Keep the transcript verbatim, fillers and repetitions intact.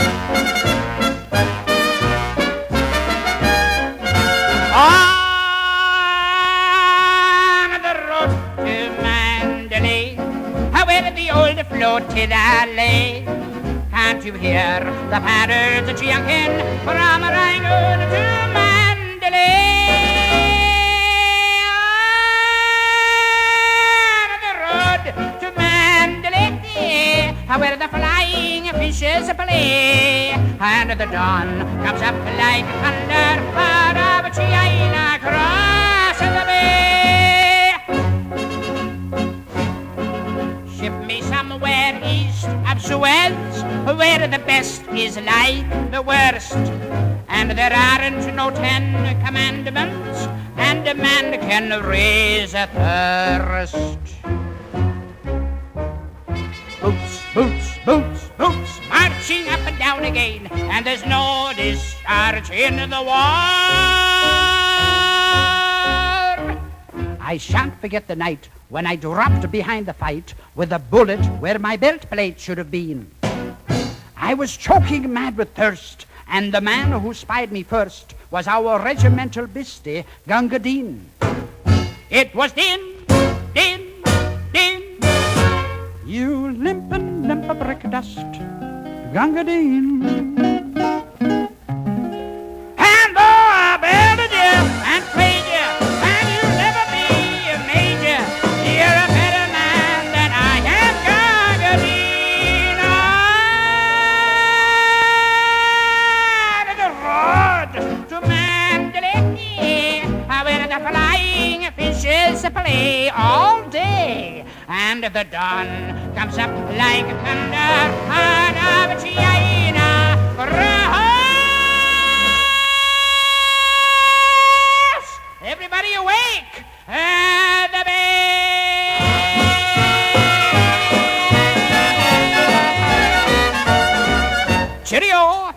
On the road to Mandalay, where the old floated I lay. Can't you hear the parrots chirping from Rangoon to Mandalay? On the road to Mandalay, where the flying fishes play, and the dawn comes up like thunder. Across the bay, ship me somewhere east of Suez, where the best is like the worst, and there aren't no ten commandments, and a man can raise a thirst. Boots, boots, boots, boots, marching up and down again, and there's no discharge in the war. I shan't forget the night when I dropped behind the fight with a bullet where my belt plate should have been. I was choking mad with thirst, and the man who spied me first was our regimental beastie, Gunga Din. It was Din, Din, Din. You limpin' limp a brick dust, Gunga Din. And though I belted you and played you, play all day, and the dawn comes up like thunder out of China. Everybody awake! And the bay! Cheerio!